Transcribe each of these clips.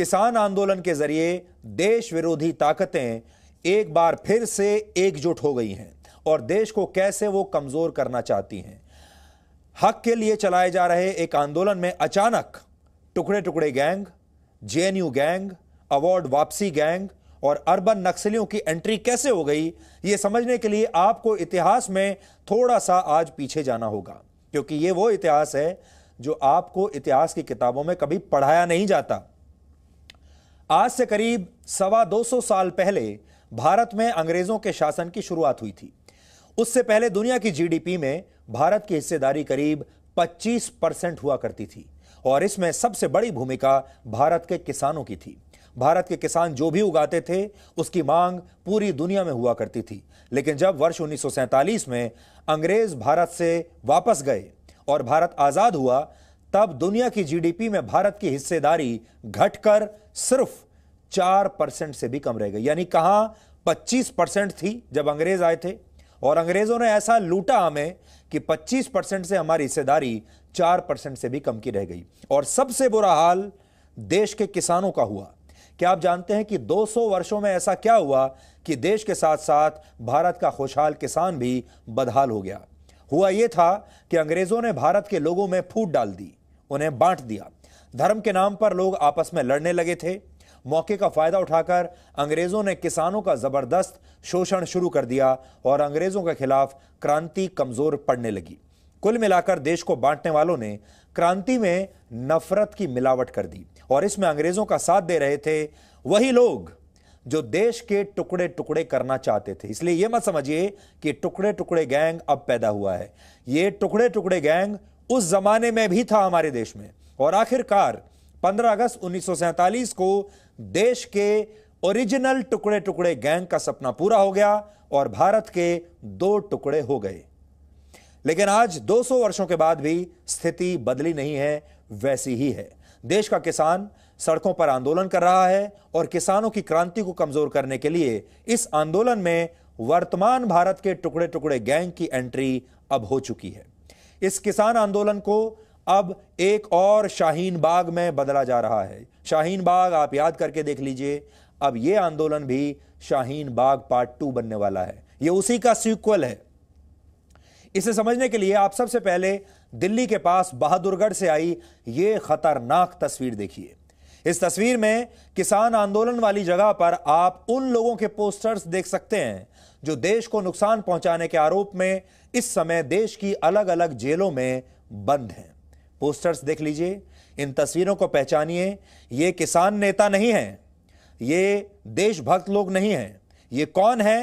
किसान आंदोलन के जरिए देश विरोधी ताकतें एक बार फिर से एकजुट हो गई हैं और देश को कैसे वो कमजोर करना चाहती हैं। हक के लिए चलाए जा रहे एक आंदोलन में अचानक टुकड़े टुकड़े गैंग, जेएनयू गैंग, अवार्ड वापसी गैंग और अर्बन नक्सलियों की एंट्री कैसे हो गई, ये समझने के लिए आपको इतिहास में थोड़ा सा आज पीछे जाना होगा, क्योंकि ये वो इतिहास है जो आपको इतिहास की किताबों में कभी पढ़ाया नहीं जाता। आज से करीब 125 साल पहले भारत में अंग्रेजों के शासन की शुरुआत हुई थी। उससे पहले दुनिया की जीडीपी में भारत की हिस्सेदारी करीब 25% हुआ करती थी और इसमें सबसे बड़ी भूमिका भारत के किसानों की थी। भारत के किसान जो भी उगाते थे उसकी मांग पूरी दुनिया में हुआ करती थी। लेकिन जब वर्ष 1947 में अंग्रेज भारत से वापस गए और भारत आज़ाद हुआ, तब दुनिया की जीडीपी में भारत की हिस्सेदारी घटकर सिर्फ 4% से भी कम रह गई। यानी कहां 25% थी जब अंग्रेज आए थे, और अंग्रेजों ने ऐसा लूटा हमें कि 25% से हमारी हिस्सेदारी 4% से भी कम की रह गई। और सबसे बुरा हाल देश के किसानों का हुआ। क्या आप जानते हैं कि 200 वर्षों में ऐसा क्या हुआ कि देश के साथ साथ भारत का खुशहाल किसान भी बदहाल हो गया? हुआ यह था कि अंग्रेजों ने भारत के लोगों में फूट डाल दी, उन्हें बांट दिया। धर्म के नाम पर लोग आपस में लड़ने लगे थे। मौके का फायदा उठाकर अंग्रेजों ने किसानों का जबरदस्त शोषण शुरू कर दिया और अंग्रेजों के खिलाफ क्रांति कमजोर पड़ने लगी। कुल मिलाकर देश को बांटने वालों ने क्रांति में नफरत की मिलावट कर दी और इसमें अंग्रेजों का साथ दे रहे थे वही लोग जो देश के टुकड़े टुकड़े करना चाहते थे। इसलिए यह मत समझिए कि टुकड़े टुकड़े गैंग अब पैदा हुआ है। यह टुकड़े टुकड़े गैंग उस जमाने में भी था हमारे देश में, और आखिरकार 15 अगस्त 1947 को देश के ओरिजिनल टुकड़े टुकड़े गैंग का सपना पूरा हो गया और भारत के 2 टुकड़े हो गए। लेकिन आज 200 वर्षों के बाद भी स्थिति बदली नहीं है, वैसी ही है। देश का किसान सड़कों पर आंदोलन कर रहा है और किसानों की क्रांति को कमजोर करने के लिए इस आंदोलन में वर्तमान भारत के टुकड़े टुकड़े गैंग की एंट्री अब हो चुकी है। इस किसान आंदोलन को अब एक और शाहीन बाग में बदला जा रहा है। शाहीन बाग आप याद करके देख लीजिए। अब यह आंदोलन भी शाहीन बाग पार्ट 2 बनने वाला है। यह उसी का सीक्वल है। इसे समझने के लिए आप सबसे पहले दिल्ली के पास बहादुरगढ़ से आई ये खतरनाक तस्वीर देखिए। इस तस्वीर में किसान आंदोलन वाली जगह पर आप उन लोगों के पोस्टर्स देख सकते हैं जो देश को नुकसान पहुंचाने के आरोप में इस समय देश की अलग अलग जेलों में बंद हैं। पोस्टर्स देख लीजिए, इन तस्वीरों को पहचानिए। ये किसान नेता नहीं है, ये देशभक्त लोग नहीं हैं। ये कौन है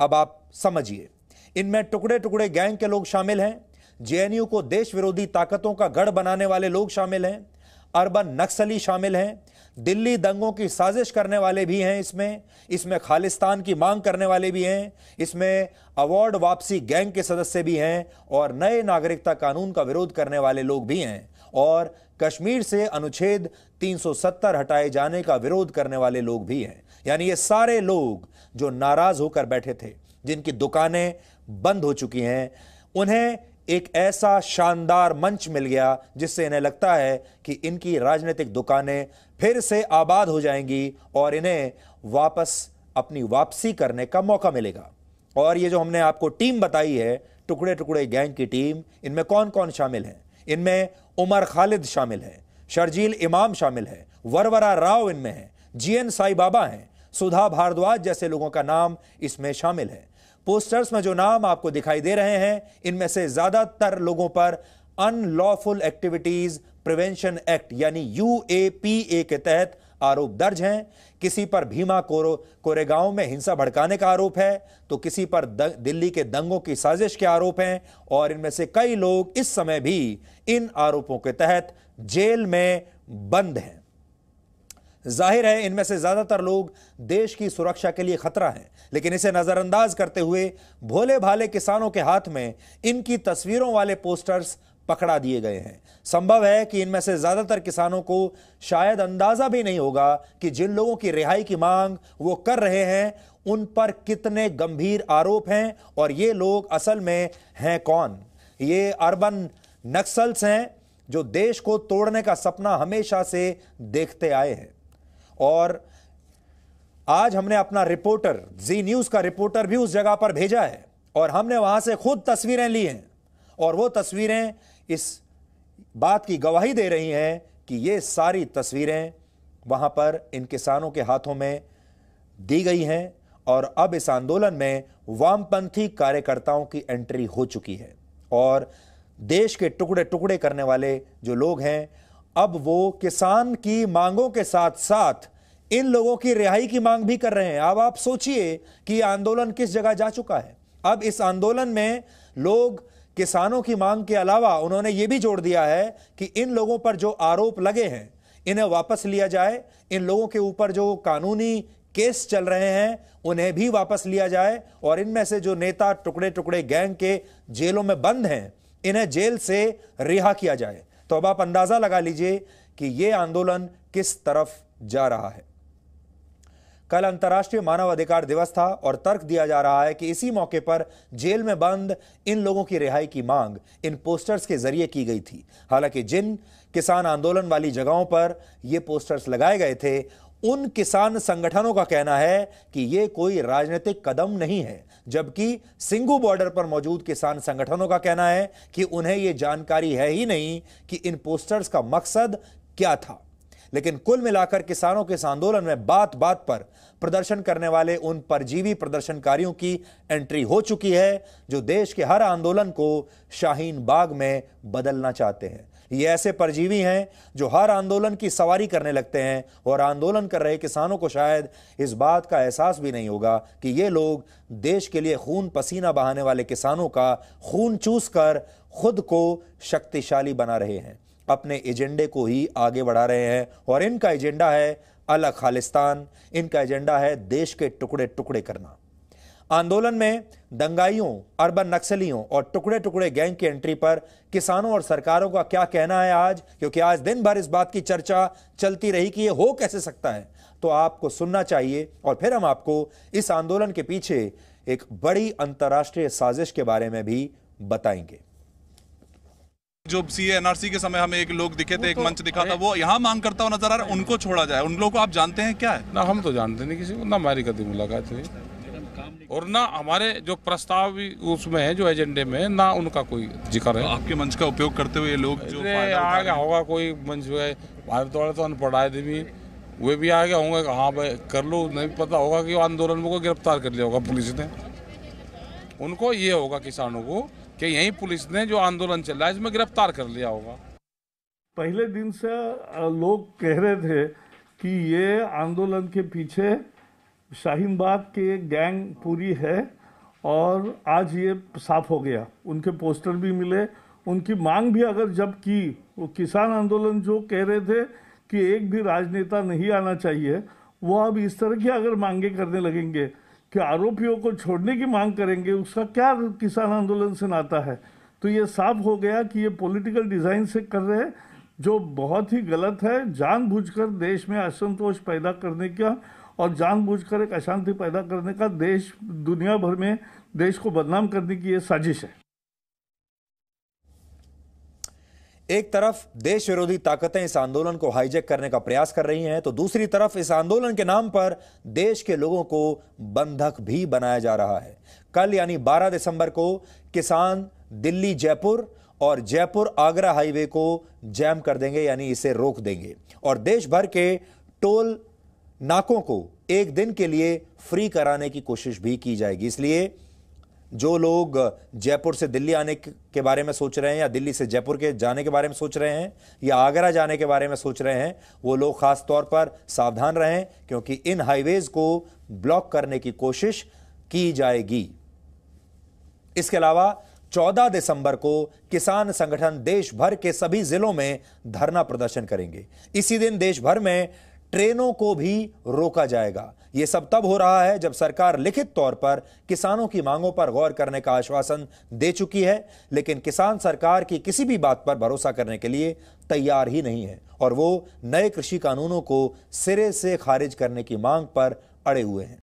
अब आप समझिए। इनमें टुकड़े टुकड़े गैंग के लोग शामिल हैं, जेएनयू को देश विरोधी ताकतों का गढ़ बनाने वाले लोग शामिल हैं, अर्बन नक्सली शामिल हैं, दिल्ली दंगों की साजिश करने वाले भी हैं, इसमें खालिस्तान की मांग करने वाले भी हैं, इसमें अवार्ड वापसी गैंग के सदस्य भी हैं और नए नागरिकता कानून का विरोध करने वाले लोग भी हैं और कश्मीर से अनुच्छेद 370 हटाए जाने का विरोध करने वाले लोग भी हैं। यानी ये सारे लोग जो नाराज होकर बैठे थे, जिनकी दुकानें बंद हो चुकी हैं, उन्हें एक ऐसा शानदार मंच मिल गया जिससे इन्हें लगता है कि इनकी राजनीतिक दुकानें फिर से आबाद हो जाएंगी और इन्हें वापस अपनी वापसी करने का मौका मिलेगा। और ये जो हमने आपको टीम बताई है, टुकड़े टुकड़े गैंग की टीम, इनमें कौन कौन शामिल हैं? इनमें उमर खालिद शामिल है, शर्जील इमाम शामिल है, वरवरा राव इनमें है, GN साईबाबा हैं, सुधा भारद्वाज जैसे लोगों का नाम इसमें शामिल है। पोस्टर्स में जो नाम आपको दिखाई दे रहे हैं, इनमें से ज्यादातर लोगों पर अनलॉफुल एक्टिविटीज प्रिवेंशन एक्ट यानी UAPA के तहत आरोप दर्ज हैं। किसी पर भीमा कोरेगांव में हिंसा भड़काने का आरोप है तो किसी पर दिल्ली के दंगों की साजिश के आरोप हैं और इनमें से कई लोग इस समय भी इन आरोपों के तहत जेल में बंद हैं। जाहिर है इनमें से ज्यादातर लोग देश की सुरक्षा के लिए खतरा हैं, लेकिन इसे नजरअंदाज करते हुए भोले भाले किसानों के हाथ में इनकी तस्वीरों वाले पोस्टर्स पकड़ा दिए गए हैं। संभव है कि इनमें से ज्यादातर किसानों को शायद अंदाजा भी नहीं होगा कि जिन लोगों की रिहाई की मांग वो कर रहे हैं उन पर कितने गंभीर आरोप हैं और ये लोग असल में हैं कौन। ये अर्बन नक्सल्स हैं जो देश को तोड़ने का सपना हमेशा से देखते आए हैं। और आज हमने अपना रिपोर्टर, जी न्यूज़ का रिपोर्टर भी उस जगह पर भेजा है और हमने वहाँ से खुद तस्वीरें ली हैं और वो तस्वीरें इस बात की गवाही दे रही हैं कि ये सारी तस्वीरें वहाँ पर इन किसानों के हाथों में दी गई हैं और अब इस आंदोलन में वामपंथी कार्यकर्ताओं की एंट्री हो चुकी है और देश के टुकड़े टुकड़े करने वाले जो लोग हैं अब वो किसान की मांगों के साथ साथ इन लोगों की रिहाई की मांग भी कर रहे हैं। अब आप सोचिए कि आंदोलन किस जगह जा चुका है। अब इस आंदोलन में लोग किसानों की मांग के अलावा उन्होंने ये भी जोड़ दिया है कि इन लोगों पर जो आरोप लगे हैं इन्हें वापस लिया जाए, इन लोगों के ऊपर जो कानूनी केस चल रहे हैं उन्हें भी वापस लिया जाए और इनमें से जो नेता टुकड़े टुकड़े गैंग के जेलों में बंद हैं इन्हें जेल से रिहा किया जाए। तो अब आप अंदाजा लगा लीजिए कि यह आंदोलन किस तरफ जा रहा है। कल अंतर्राष्ट्रीय मानवाधिकार दिवस था और तर्क दिया जा रहा है कि इसी मौके पर जेल में बंद इन लोगों की रिहाई की मांग इन पोस्टर्स के जरिए की गई थी। हालांकि जिन किसान आंदोलन वाली जगहों पर ये पोस्टर्स लगाए गए थे उन किसान संगठनों का कहना है कि ये कोई राजनीतिक कदम नहीं है, जबकि सिंघू बॉर्डर पर मौजूद किसान संगठनों का कहना है कि उन्हें ये जानकारी है ही नहीं कि इन पोस्टर्स का मकसद क्या था। लेकिन कुल मिलाकर किसानों के इस आंदोलन में बात बात पर प्रदर्शन करने वाले उन परजीवी प्रदर्शनकारियों की एंट्री हो चुकी है जो देश के हर आंदोलन को शाहीन बाग में बदलना चाहते हैं। ये ऐसे परजीवी हैं जो हर आंदोलन की सवारी करने लगते हैं और आंदोलन कर रहे किसानों को शायद इस बात का एहसास भी नहीं होगा कि ये लोग देश के लिए खून पसीना बहाने वाले किसानों का खून चूस कर खुद को शक्तिशाली बना रहे हैं, अपने एजेंडे को ही आगे बढ़ा रहे हैं और इनका एजेंडा है अलग खालिस्तान, इनका एजेंडा है देश के टुकड़े टुकड़े करना। आंदोलन में दंगाइयों, अर्बन नक्सलियों और टुकड़े टुकड़े गैंग की एंट्री पर किसानों और सरकारों का क्या कहना है आज, क्योंकि आज दिन भर इस बात की चर्चा चलती रही कि ये हो कैसे सकता है, तो आपको सुनना चाहिए और फिर हम आपको इस आंदोलन के पीछे एक बड़ी अंतर्राष्ट्रीय साजिश के बारे में भी बताएंगे। जो CANRC के समय हमें एक लोग दिखे थे, एक मंच दिखा था, वो यहाँ मांग करता हुआ नजर आ रहा है, उनको छोड़ा जाए। उन लोगों को आप जानते हैं क्या है? ना हम तो जानते नहीं किसी को, ना हमारी कभी मुलाकात हुई और ना हमारे जो प्रस्ताव भी उसमें है, जो एजेंडे में है, ना उनका कोई जिक्र है। तो आपके मंच का उपयोग करते हुए लोग आ गया होगा कोई मंच है, भारत वाले तो अनपढ़ आदमी वे भी आ गया होंगे, हाँ भाई कर लो, नहीं पता होगा कि आंदोलन को गिरफ्तार कर लिया होगा पुलिस ने। उनको ये होगा किसानों को कि यही पुलिस ने जो आंदोलन चल रहा है इसमें गिरफ्तार कर लिया होगा। पहले दिन से लोग कह रहे थे कि ये आंदोलन के पीछे शाहीन बाग के गैंग पूरी है और आज ये साफ हो गया। उनके पोस्टर भी मिले, उनकी मांग भी अगर जब की, वो किसान आंदोलन जो कह रहे थे कि एक भी राजनेता नहीं आना चाहिए, वो अब इस तरह की अगर मांगे करने लगेंगे कि आरोपियों को छोड़ने की मांग करेंगे, उसका क्या किसान आंदोलन से नाता है? तो ये साफ हो गया कि ये पॉलिटिकल डिज़ाइन से कर रहे हैं जो बहुत ही गलत है, जानबूझकर देश में असंतोष पैदा करने का और जानबूझकर एक अशांति पैदा करने का, देश दुनिया भर में देश को बदनाम करने की ये साजिश है। एक तरफ देश विरोधी ताकतें इस आंदोलन को हाईजैक करने का प्रयास कर रही हैं तो दूसरी तरफ इस आंदोलन के नाम पर देश के लोगों को बंधक भी बनाया जा रहा है। कल यानी 12 दिसंबर को किसान दिल्ली जयपुर और जयपुर आगरा हाईवे को जैम कर देंगे, यानी इसे रोक देंगे और देश भर के टोल नाकों को एक दिन के लिए फ्री कराने की कोशिश भी की जाएगी। इसलिए जो लोग जयपुर से दिल्ली आने के बारे में सोच रहे हैं या दिल्ली से जयपुर के जाने के बारे में सोच रहे हैं या आगरा जाने के बारे में सोच रहे हैं, वो लोग खास तौर पर सावधान रहें क्योंकि इन हाईवेज को ब्लॉक करने की कोशिश की जाएगी। इसके अलावा 14 दिसंबर को किसान संगठन देश भर के सभी जिलों में धरना प्रदर्शन करेंगे। इसी दिन देश भर में ट्रेनों को भी रोका जाएगा। ये सब तब हो रहा है जब सरकार लिखित तौर पर किसानों की मांगों पर गौर करने का आश्वासन दे चुकी है, लेकिन किसान सरकार की किसी भी बात पर भरोसा करने के लिए तैयार ही नहीं है और वो नए कृषि कानूनों को सिरे से खारिज करने की मांग पर अड़े हुए हैं।